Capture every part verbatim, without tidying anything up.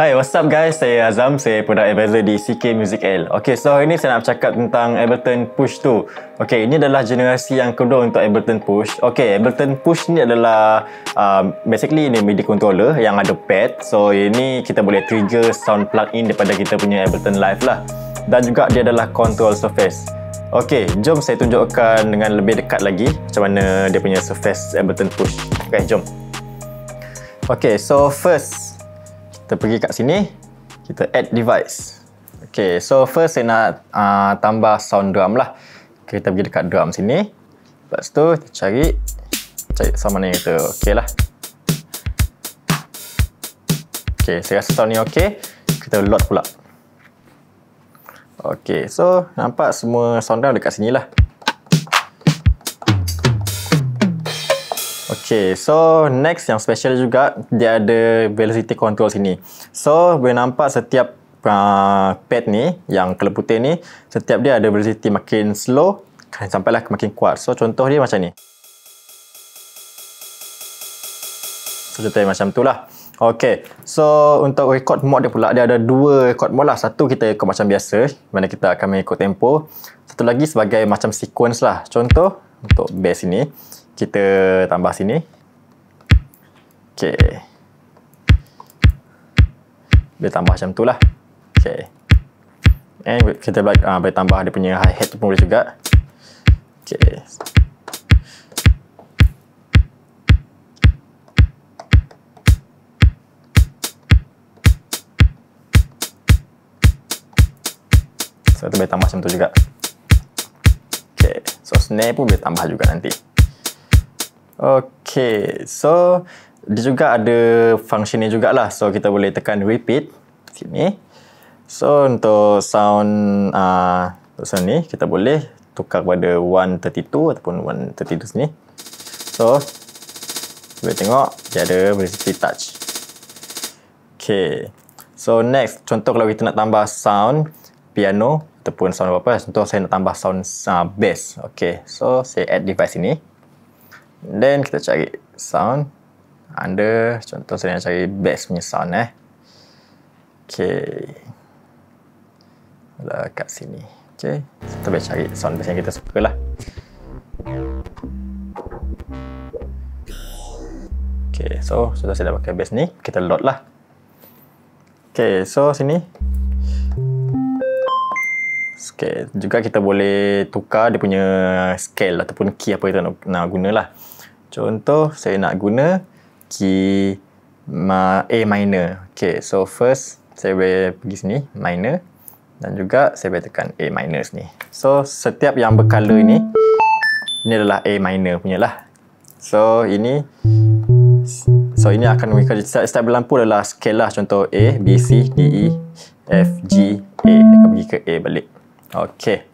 Hi, what's up guys? Saya Azam, saya product advisor di C K Music L. Okay, so hari ni saya nak bercakap tentang Ableton Push two. Okay, ini adalah generasi yang kedua untuk Ableton Push. Okay, Ableton Push ni adalah uh, basically ini MIDI controller yang ada pad. So, ini kita boleh trigger sound plug-in daripada kita punya Ableton Live lah. Dan juga dia adalah control surface. Okay, jom saya tunjukkan dengan lebih dekat lagi macam mana dia punya surface Ableton Push. Okay, jom. Okay, so first kita pergi kat sini, kita add device. Okay, so first saya nak uh, tambah sound drum lah. Okay, kita pergi dekat drum sini. Lepas tu kita cari cari sound mana yang kita okay lah. Okay, saya rasa sound ni okay. Kita load pula. Okay, so nampak semua sound drum dekat sini lah. Okay, so next yang special juga, dia ada velocity control sini. So boleh nampak setiap uh, pad ni, yang color putih ni, setiap dia ada velocity makin slow sampailah makin kuat. So contoh dia macam ni. So contoh dia macam tu lah. Okay, so untuk record mode dia pula, dia ada dua record mode lah. Satu kita record macam biasa, mana kita akan mengikut tempo. Satu lagi sebagai macam sequence lah. Contoh untuk bass ini, kita tambah sini. Okay, boleh tambah macam tu lah. Okay, and kita boleh, uh, boleh tambah dia punya hi-hat pun boleh juga. Okay, so kita boleh tambah macam tu juga. Okay, so snare pun boleh tambah juga nanti. Okay, so dia juga ada function ni jugalah. So kita boleh tekan repeat sini. So untuk sound uh, sound ni kita boleh tukar pada one thirty-two ataupun one thirty-two sini. So boleh tengok dia ada velocity touch. Okay, so next contoh kalau kita nak tambah sound piano ataupun sound apa-apa. Contoh saya nak tambah sound uh, bass. Okay, so saya add device sini. Then kita cari sound under, contoh saya nak cari bass punya sound eh. Okay, lah kat sini. Okay, kita boleh cari sound bass yang kita suka lah. Okay, so sudah saya dah pakai bass ni, kita load lah. Okay, so sini okay, juga kita boleh tukar dia punya scale ataupun key apa kita nak, nak guna lah. Contoh saya nak guna key A minor. Okay, so first saya boleh pergi sini minor dan juga saya boleh tekan A minor sini. So setiap yang bercolor ni, ini adalah A minor punya lah. So ini so ini akan mengikut setiap lampu adalah scale lah. Contoh A, B, C, D, E, F, G, A. Dia akan pergi ke A balik. Okay,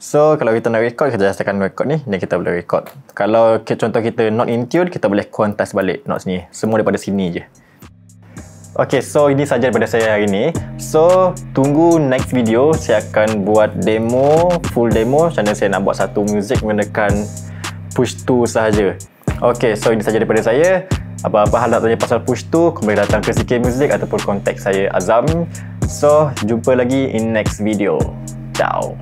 so kalau kita nak record, kita just tekan record ni dan kita boleh record. Kalau contoh kita not in tune, kita boleh kontras balik notes ni. Semua daripada sini je. Okay, so ini saja daripada saya hari ni. So tunggu next video, saya akan buat demo, full demo macam saya nak buat satu music menggunakan Push two sahaja. Okay, so ini saja daripada saya. Apa-apa hal nak tanya pasal Push two, boleh datang ke C K Music ataupun kontak saya Azam. So, jumpa lagi in next video. Ciao.